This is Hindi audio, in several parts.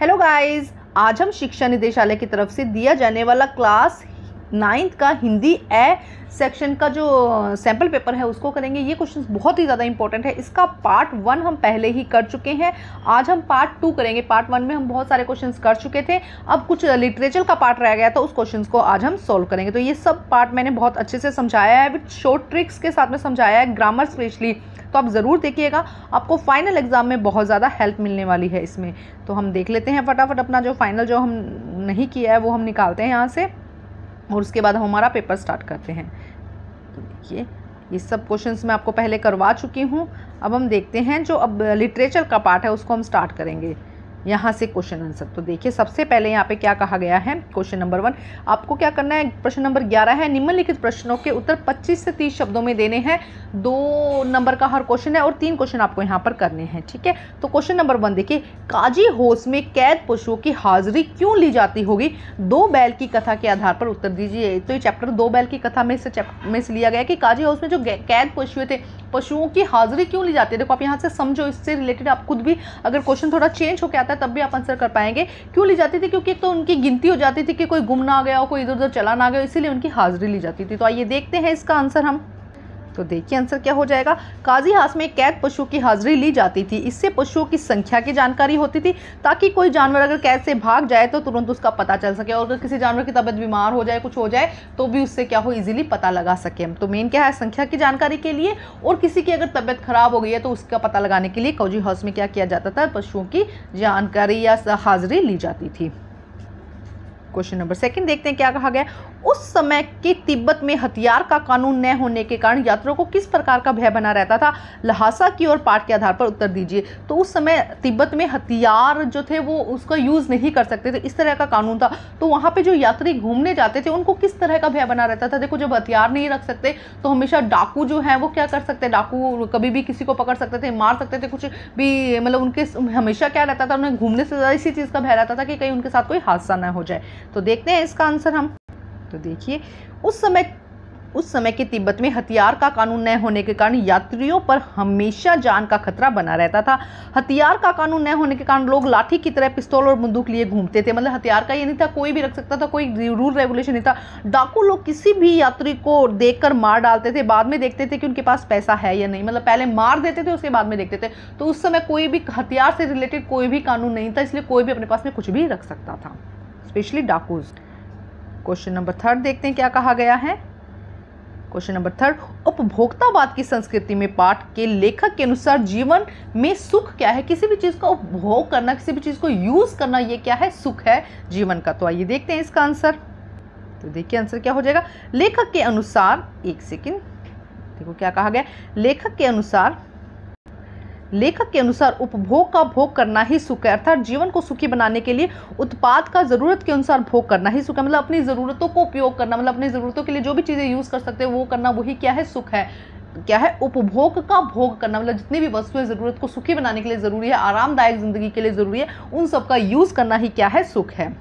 हेलो गाइस, आज हम शिक्षा निदेशालय की तरफ से दिया जाने वाला क्लास 9th का हिंदी ए सेक्शन का जो सैम्पल पेपर है उसको करेंगे। ये क्वेश्चन बहुत ही ज़्यादा इंपॉर्टेंट है। इसका पार्ट 1 हम पहले ही कर चुके हैं, आज हम पार्ट 2 करेंगे। पार्ट 1 में हम बहुत सारे क्वेश्चंस कर चुके थे, अब कुछ लिटरेचर का पार्ट रह गया था, उस क्वेश्चन को आज हम सॉल्व करेंगे। तो ये सब पार्ट मैंने बहुत अच्छे से समझाया है, विद शॉर्ट ट्रिक्स के साथ में समझाया है, ग्रामर स्पेशली, तो आप ज़रूर देखिएगा, आपको फाइनल एग्ज़ाम में बहुत ज़्यादा हेल्प मिलने वाली है इसमें। तो हम देख लेते हैं फटाफट अपना जो फाइनल जो हम नहीं किया है वो हम निकालते हैं यहाँ से, और उसके बाद हम हमारा पेपर स्टार्ट करते हैं। तो देखिए, ये सब क्वेश्चंस मैं आपको पहले करवा चुकी हूँ। अब हम देखते हैं जो अब लिटरेचर का पार्ट है उसको हम स्टार्ट करेंगे यहाँ से, क्वेश्चन आंसर। तो देखिए, सबसे पहले यहाँ पे क्या कहा गया है, क्वेश्चन नंबर 1, आपको क्या करना है, प्रश्न नंबर 11 है, निम्नलिखित प्रश्नों के उत्तर 25 से 30 शब्दों में देने हैं। 2 नंबर का हर क्वेश्चन है और 3 क्वेश्चन आपको यहाँ पर करने हैं, ठीक है। तो क्वेश्चन नंबर 1 देखिए, काजी होश में कैद पशुओं की हाजिरी क्यों ली जाती होगी, 2 बैल की कथा के आधार पर उत्तर दीजिए। तो ये चैप्टर 2 बैल की कथा में से लिया गया कि काजी होश में जो कैद पशुओं की हाजिरी क्यों ली जाती है। देखो आप यहाँ से समझो, इससे रिलेटेड आप खुद भी अगर क्वेश्चन थोड़ा चेंज होकर आता है तब भी आप आंसर कर पाएंगे। क्यों ली जाती थी, क्योंकि एक तो उनकी गिनती हो जाती थी कि कोई गुम ना गया हो, कोई इधर उधर चला ना गया, इसीलिए उनकी हाजिरी ली जाती थी। तो आइए देखते हैं इसका आंसर हम। तो देखिए आंसर क्या हो जाएगा, काजी हाउस में कैद पशुओं की हाजिरी ली जाती थी, इससे पशुओं की संख्या की जानकारी होती थी, ताकि कोई जानवर अगर कैद से भाग जाए तो तुरंत उसका पता चल सके, और अगर किसी जानवर की तबीयत बीमार हो जाए, कुछ हो जाए तो भी उससे क्या हो, इजीली पता लगा सके हम। तो मेन क्या है, संख्या की जानकारी के लिए, और किसी की अगर तबीयत खराब हो गई है तो उसका पता लगाने के लिए काजी हाउस में क्या किया जाता था, पशुओं की जानकारी या हाजिरी ली जाती थी। क्वेश्चन नंबर 2 देखते हैं क्या कहा गया, उस समय के तिब्बत में हथियार का कानून न होने के कारण यात्रियों को किस प्रकार का भय बना रहता था, लहासा की और पाठ के आधार पर उत्तर दीजिए। तो उस समय तिब्बत में हथियार जो थे वो उसका यूज़ नहीं कर सकते थे, इस तरह का कानून था। तो वहाँ पे जो यात्री घूमने जाते थे उनको किस तरह का भय बना रहता था, देखो जब हथियार नहीं रख सकते तो हमेशा डाकू जो है वो क्या कर सकते, डाकू कभी भी किसी को पकड़ सकते थे, मार सकते थे, कुछ भी, मतलब उनके हमेशा क्या रहता था, उन्हें घूमने से ज़्यादा इसी चीज़ का भय रहता था कि कहीं उनके साथ कोई हादसा ना हो जाए। तो देखते हैं इसका आंसर हम। तो देखिए, उस समय के तिब्बत में हथियार का कानून न होने के कारण यात्रियों पर हमेशा जान का खतरा बना रहता था। हथियार का कानून न होने के कारण लोग लाठी की तरह पिस्तौल और बंदूक लिए घूमते थे, मतलब हथियार का ये नहीं था, कोई भी रख सकता था, कोई रूल रेगुलेशन नहीं था। डाकू लोग किसी भी यात्री को देखकर मार डालते थे, बाद में देखते थे कि उनके पास पैसा है या नहीं, मतलब पहले मार देते थे उसके बाद में देखते थे। तो उस समय कोई भी हथियार से रिलेटेड कोई भी कानून नहीं था, इसलिए कोई भी अपने पास में कुछ भी रख सकता था, स्पेशली डाकूज। क्वेश्चन नंबर 3 देखते हैं क्या कहा गया है। क्वेश्चन नंबर 3, उपभोक्तावाद की संस्कृति में पाठ के लेखक के अनुसार जीवन में सुख क्या है, किसी भी चीज़ का उपभोग करना, किसी भी चीज़ को यूज़ करना, ये क्या है, सुख है जीवन का। तो आइए देखते हैं इसका आंसर। तो देखिए आंसर क्या हो जाएगा, लेखक के अनुसार, एक सेकेंड, देखो क्या कहा गया, लेखक के अनुसार उपभोग का भोग करना ही सुख है, अर्थात जीवन को सुखी बनाने के लिए उत्पाद का ज़रूरत के अनुसार भोग करना ही सुख है, मतलब अपनी ज़रूरतों को उपयोग करना, मतलब अपनी ज़रूरतों के लिए जो भी चीज़ें यूज़ कर सकते हैं वो करना, वही क्या है, सुख है। क्या है, उपभोग का भोग करना, मतलब जितनी भी वस्तुएं ज़रूरत को सुखी बनाने के लिए ज़रूरी है, आरामदायक ज़िंदगी के लिए ज़रूरी है, उन सब का यूज़ करना ही क्या है, सुख है।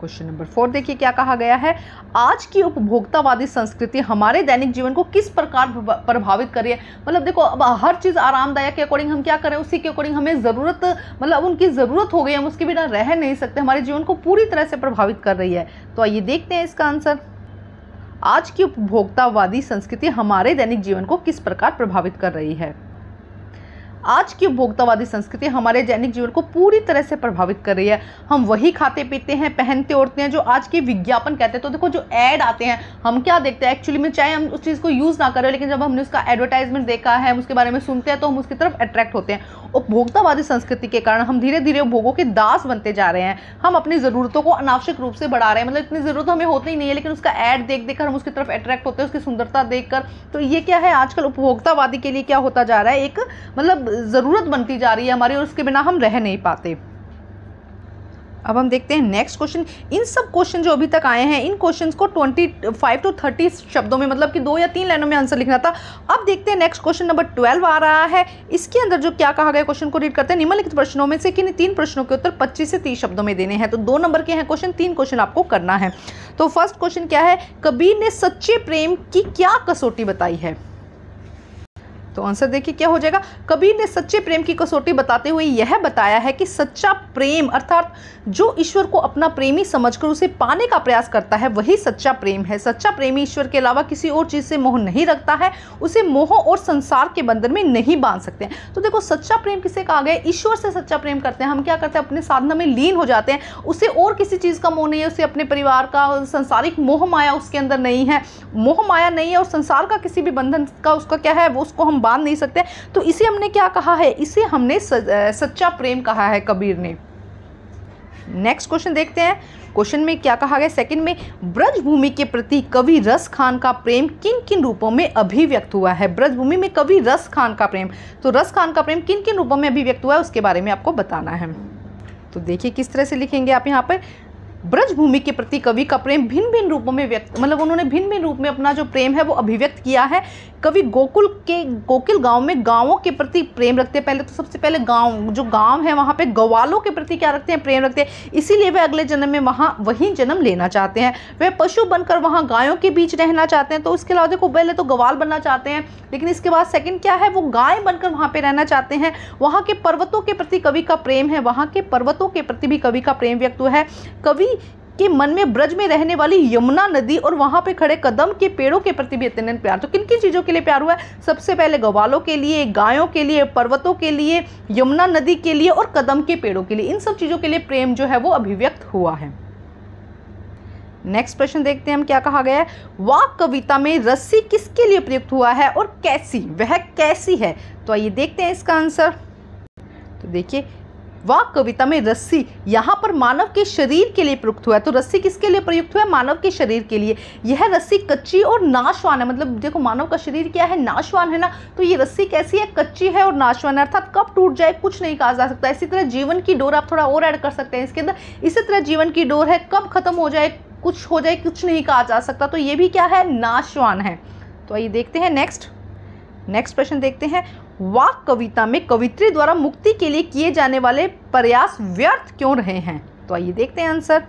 क्वेश्चन नंबर 4 देखिए क्या कहा गया है, आज की उपभोक्तावादी संस्कृति हमारे दैनिक जीवन को किस प्रकार प्रभावित कर रही है, मतलब देखो अब हर चीज़ आरामदायक के अकॉर्डिंग हम क्या करें, उसी के अकॉर्डिंग हमें ज़रूरत, मतलब उनकी ज़रूरत हो गई, हम उसके बिना रह नहीं सकते, हमारे जीवन को पूरी तरह से प्रभावित कर रही है। तो आइए देखते हैं इसका आंसर, आज की उपभोक्तावादी संस्कृति हमारे दैनिक जीवन को किस प्रकार प्रभावित कर रही है। आज की उपभोक्तावादी संस्कृति हमारे दैनिक जीवन को पूरी तरह से प्रभावित कर रही है, हम वही खाते पीते हैं, पहनते ओढ़ते हैं जो आज के विज्ञापन कहते हैं। तो देखो जो ऐड आते हैं हम क्या देखते हैं एक्चुअली में, चाहे हम उस चीज़ को यूज़ ना करें, लेकिन जब हमने उसका एडवर्टाइजमेंट देखा है, उसके बारे में सुनते हैं, तो हम उसकी तरफ अट्रैक्ट होते हैं। उपभोक्तावादी संस्कृति के कारण हम धीरे धीरे उपभोगों के दास बनते जा रहे हैं, हम अपनी ज़रूरतों को अनावश्यक रूप से बढ़ा रहे हैं, मतलब इतनी ज़रूरत हमें होती ही नहीं है, लेकिन उसका ऐड देख देख कर हम उसकी तरफ अट्रैक्ट होते हैं, उसकी सुंदरता देख कर। तो ये क्या है, आजकल उपभोक्तावादी के लिए क्या होता जा रहा है, एक मतलब ज़रूरत बनती जा रही है हमारी, और उसके बिना हम रह नहीं पाते। अब हम देखते हैं नेक्स्ट क्वेश्चन। इन सब क्वेश्चन जो अभी तक आए हैं, इन क्वेश्चंस को 25 to 30 शब्दों में, मतलब कि 2 या 3 लाइनों में आंसर लिखना था। अब देखते हैं नेक्स्ट क्वेश्चन नंबर 12 आ रहा है, इसके अंदर जो क्या कहा गया, क्वेश्चन को रीड करते हैं। निम्नलिखित प्रश्नों में से किन 3 प्रश्नों के उत्तर 25 से 30 शब्दों में देने हैं। तो 2 नंबर के हैं क्वेश्चन, 3 क्वेश्चन आपको करना है। तो फर्स्ट क्वेश्चन क्या है, कबीर ने सच्चे प्रेम की क्या कसौटी बताई है। तो आंसर देखिए क्या हो जाएगा। कबीर ने सच्चे प्रेम की कसौटी बताते हुए यह बताया है कि सच्चा प्रेम अर्थात जो ईश्वर को अपना प्रेमी समझकर उसे पाने का प्रयास करता है वही सच्चा प्रेम है। सच्चा प्रेमी ईश्वर के अलावा किसी और चीज़ से मोह नहीं रखता है, उसे मोह और संसार के बंधन में नहीं बांध सकते हैं। तो देखो सच्चा प्रेम किसे कहा गया, ईश्वर से सच्चा प्रेम करते हैं। हम क्या करते हैं, अपने साधना में लीन हो जाते हैं, उसे और किसी चीज़ का मोह नहीं है, उसे अपने परिवार का सांसारिक मोह माया उसके अंदर नहीं है, मोह माया नहीं है और संसार का किसी भी बंधन का उसका क्या है वो उसको हम बांध नहीं सकते। तो इसे हमने क्या कहा है, इसे हमने सच्चा प्रेम कहा है कबीर ने। नेक्स्ट क्वेश्चन देखते हैं, क्वेश्चन में क्या कहा गया सेकंड में, ब्रजभूमि के प्रति कवि रस खान का प्रेम किन किन रूपों में अभिव्यक्त हुआ है। ब्रजभूमि में कवि रस खान का प्रेम, तो रस खान का प्रेम किन किन रूपों में अभिव्यक्त हुआ है उसके बारे में आपको बताना है। तो देखिए किस तरह से लिखेंगे आप यहाँ पर, ब्रजभूमि के प्रति कवि का प्रेम भिन्न भिन्न रूपों में व्यक्त, मतलब उन्होंने भिन्न भिन्न रूप में अपना जो प्रेम है वो अभिव्यक्त किया है। कवि गोकुल के गोकिल गांव में गांवों के प्रति प्रेम रखते हैं। पहले तो सबसे पहले गांव जो गांव है वहाँ पे गवालों के प्रति क्या रखते हैं, प्रेम रखते हैं, इसीलिए वे अगले जन्म में वहाँ वहीं जन्म लेना चाहते हैं। वह पशु बनकर वहाँ गायों के बीच रहना चाहते हैं। तो उसके अलावा देखो पहले तो गवाल बनना चाहते हैं, लेकिन इसके बाद सेकंड क्या है, वो गाय बनकर वहाँ पे रहना चाहते हैं। वहाँ के पर्वतों के प्रति कवि का प्रेम है, वहाँ के पर्वतों के प्रति भी कवि का प्रेम व्यक्त हुआ है। कवि के मन में ब्रज में रहने वाली यमुना नदी और वहाँ पे खड़े कदम के पेड़ों के प्रति भी अत्यंत प्यार। तो किन किन चीज़ों के लिए प्यार हुआ है, सबसे पहले गवालों के लिए, गायों के लिए, पर्वतों के लिए, यमुना नदी के लिए और कदम के पेड़ों के लिए, इन सब चीज़ों के लिए प्रेम जो है वो अभिव्यक्त हुआ है। नेक्स्ट प्रश्न देखते हैं हम, क्या कहा गया है, वाक कविता में रस्सी किसके लिए प्रयुक्त हुआ है और कैसी, वह कैसी है। तो आइए देखते हैं इसका आंसर। तो देखिए वाक कविता में रस्सी यहाँ पर मानव के शरीर के लिए प्रयुक्त हुआ है। तो रस्सी किसके लिए प्रयुक्त हुआ है, मानव के शरीर के लिए। यह रस्सी कच्ची और नाशवान है, मतलब देखो मानव का शरीर क्या है, नाशवान है ना, तो ये रस्सी कैसी है, कच्ची है और नाशवान है, अर्थात कब टूट जाए कुछ नहीं कहा जा सकता। इसी तरह जीवन की डोर आप थोड़ा और ऐड कर सकते हैं इसके अंदर, इसी तरह जीवन की डोर है, कब खत्म हो जाए कुछ हो जाए कुछ नहीं कहा जा सकता, तो ये भी क्या है, नाशवान है। तो आइए देखते हैं नेक्स्ट प्रश्न देखते हैं, वाक कविता में कवित्री द्वारा मुक्ति के लिए किए जाने वाले प्रयास व्यर्थ क्यों रहे हैं। तो आइए देखते हैं आंसर।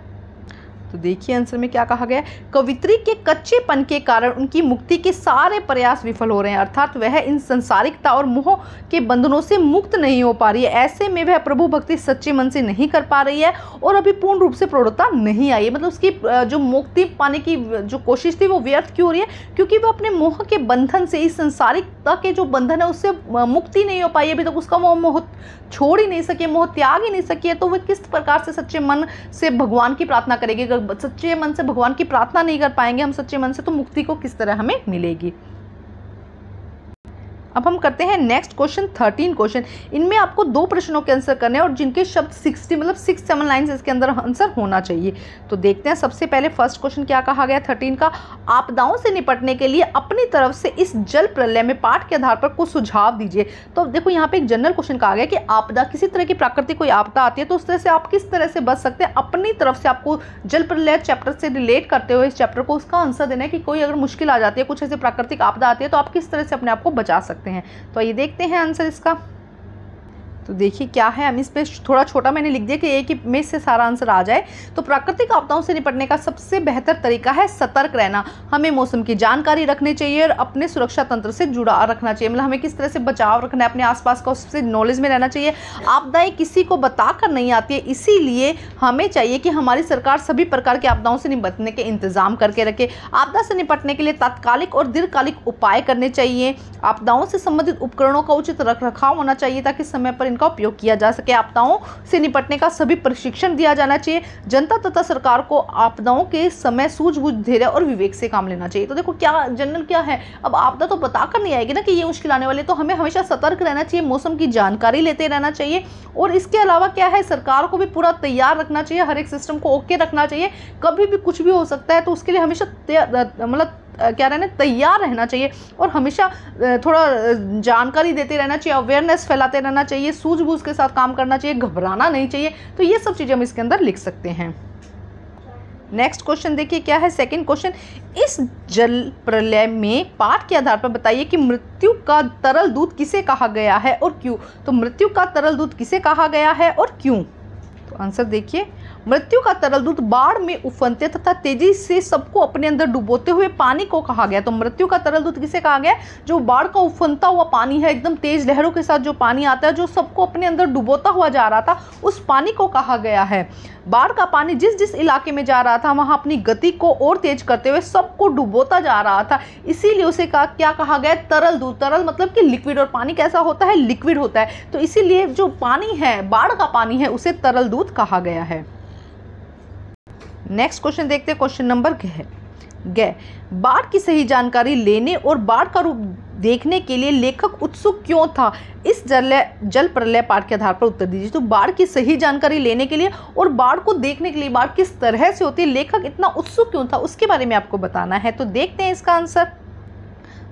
तो देखिए आंसर में क्या कहा गया है, कवित्री के कच्चेपन के कारण उनकी मुक्ति के सारे प्रयास विफल हो रहे हैं, अर्थात वह इन संसारिकता और मोह के बंधनों से मुक्त नहीं हो पा रही है। ऐसे में वह प्रभु भक्ति सच्चे मन से नहीं कर पा रही है और अभी पूर्ण रूप से प्रौढ़ता नहीं आई है, मतलब उसकी जो मुक्ति पाने की जो कोशिश थी वो व्यर्थ क्यों हो रही है, क्योंकि वह अपने मोह के बंधन से, इस संसारिकता के जो बंधन है उससे मुक्ति नहीं हो पाई, अभी तक उसका मोह छोड़ ही नहीं सके, मोह त्याग ही नहीं सकी है। तो वह किस प्रकार से सच्चे मन से भगवान की प्रार्थना करेगी, सच्चे मन से भगवान की प्रार्थना नहीं कर पाएंगे हम सच्चे मन से, तो मुक्ति को किस तरह हमें मिलेगी। अब हम करते हैं नेक्स्ट क्वेश्चन 13 क्वेश्चन, इनमें आपको दो प्रश्नों के आंसर करने हैं और जिनके शब्द 60 मतलब 6-7 लाइन्स इसके अंदर आंसर होना चाहिए। तो देखते हैं सबसे पहले फर्स्ट क्वेश्चन क्या कहा गया 13 का, आपदाओं से निपटने के लिए अपनी तरफ से इस जल प्रलय में पाठ के आधार पर कुछ सुझाव दीजिए। तो देखो यहाँ पे एक जनरल क्वेश्चन कहा गया कि आपदा किसी तरह की प्राकृतिक कोई आपदा आती है तो उस तरह से आप किस तरह से बच सकते हैं, अपनी तरफ से आपको जल प्रलय चैप्टर से रिलेट करते हुए इस चैप्टर को उसका आंसर देना है कि कोई अगर मुश्किल आ जाती है, कुछ ऐसे प्राकृतिक आपदा आती है तो आप किस तरह से अपने आप को बचा सकते हैं। तो ये देखते हैं आंसर इसका। तो देखिए क्या है, हम इस पे थोड़ा छोटा मैंने लिख दिया कि एक ही में से सारा आंसर आ जाए। तो प्राकृतिक आपदाओं से निपटने का सबसे बेहतर तरीका है सतर्क रहना। हमें मौसम की जानकारी रखनी चाहिए और अपने सुरक्षा तंत्र से जुड़ा रखना चाहिए, मतलब हमें किस तरह से बचाव रखना है अपने आसपास का उससे नॉलेज में रहना चाहिए। आपदाएँ किसी को बताकर नहीं आती है, इसीलिए हमें चाहिए कि हमारी सरकार सभी प्रकार की आपदाओं से निपटने के इंतजाम करके रखे। आपदा से निपटने के लिए तात्कालिक और दीर्घकालिक उपाय करने चाहिए। आपदाओं से संबंधित उपकरणों का उचित रखरखाव होना चाहिए ताकि समय पर का उपयोग किया जा सके। आपदाओं से निपटने का सभी प्रशिक्षण दिया जाना चाहिए। जनता तथा सरकार को आपदाओं के समय सूझबूझ, धैर्य और विवेक से काम लेना चाहिए। तो देखो क्या जनरल क्या है, अब आपदा तो बताकर नहीं आएगी ना कि ये मुश्किल आने वाली, तो हमें हमेशा सतर्क रहना चाहिए, मौसम की जानकारी लेते रहना चाहिए और इसके अलावा क्या है सरकार को भी पूरा तैयार रखना चाहिए, हर एक सिस्टम को ओके रखना चाहिए, कभी भी कुछ भी हो सकता है तो उसके लिए हमेशा मतलब क्या रहना, तैयार रहना चाहिए और हमेशा थोड़ा जानकारी देते रहना चाहिए, अवेयरनेस फैलाते रहना चाहिए, सूझबूझ के साथ काम करना चाहिए, घबराना नहीं चाहिए। तो ये सब चीज़ें हम इसके अंदर लिख सकते हैं। नेक्स्ट क्वेश्चन देखिए क्या है सेकंड क्वेश्चन, इस जल प्रलय में पाठ के आधार पर बताइए कि मृत्यु का तरल दूध किसे कहा गया है और क्यों। तो मृत्यु का तरल दूध किसे कहा गया है और क्यों, तो आंसर देखिए, मृत्यु का तरल दूत बाढ़ में उफनते तथा तेजी से सबको अपने अंदर डुबोते हुए पानी को कहा गया। तो मृत्यु का तरल दूत किसे कहा गया? जो बाढ़ का उफनता हुआ पानी है, एकदम तेज लहरों के साथ जो पानी आता है, जो सबको अपने अंदर डुबोता हुआ जा रहा था, उस पानी को कहा गया है। बाढ़ का पानी जिस जिस इलाके में जा रहा था वहाँ अपनी गति को और तेज करते हुए सबको डुबोता जा रहा था, इसीलिए उसे क्या कहा गया? तरल दूत। तरल मतलब कि लिक्विड, और पानी कैसा होता है? लिक्विड होता है। तो इसीलिए जो पानी है, बाढ़ का पानी है, उसे तरल दूत कहा गया है। नेक्स्ट क्वेश्चन देखते हैं, क्वेश्चन नंबर ग। बाढ़ की सही जानकारी लेने और बाढ़ का रूप देखने के लिए लेखक उत्सुक क्यों था? इस जल प्रलय पाठ के आधार पर उत्तर दीजिए। तो बाढ़ की सही जानकारी लेने के लिए और बाढ़ को देखने के लिए, बाढ़ किस तरह से होती है, लेखक इतना उत्सुक क्यों था, उसके बारे में आपको बताना है। तो देखते हैं इसका आंसर।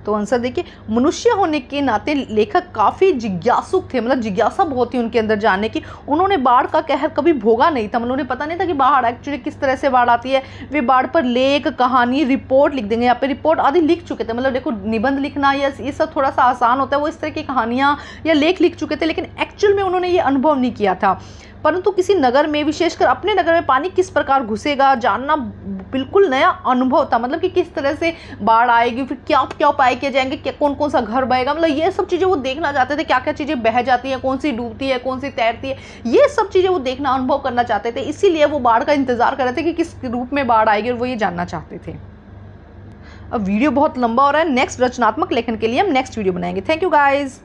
तो आंसर देखिए, मनुष्य होने के नाते लेखक काफ़ी जिज्ञासुक थे, मतलब जिज्ञासा बहुत ही उनके अंदर जानने की। उन्होंने बाढ़ का कहर कभी भोगा नहीं था, मतलब उन्हें पता नहीं था कि बाढ़ एक्चुअली किस तरह से बाढ़ आती है। वे बाढ़ पर लेख, कहानी, रिपोर्ट लिख देंगे, यहाँ पे रिपोर्ट आदि लिख चुके थे। मतलब देखो, निबंध लिखना या ये सब थोड़ा सा आसान होता है, वो इस तरह की कहानियाँ या लेख लिख चुके थे, लेकिन एक्चुअल में उन्होंने ये अनुभव नहीं किया था। परंतु किसी नगर में, विशेषकर अपने नगर में पानी किस प्रकार घुसेगा, जानना बिल्कुल नया अनुभव था। मतलब कि किस तरह से बाढ़ आएगी, फिर क्या क्या उपाय किए जाएंगे, क्या कौन कौन सा घर बहेगा, मतलब ये सब चीज़ें वो देखना चाहते थे। क्या क्या चीज़ें बह जाती हैं, कौन सी डूबती है, कौन सी तैरती है, ये सब चीज़ें वो देखना, अनुभव करना चाहते थे। इसीलिए वो बाढ़ का इंतजार कर रहे थे कि किस रूप में बाढ़ आएगी, और वो ये जानना चाहते थे। अब वीडियो बहुत लंबा हो रहा है। नेक्स्ट रचनात्मक लेखन के लिए हम नेक्स्ट वीडियो बनाएंगे। Thank you guys.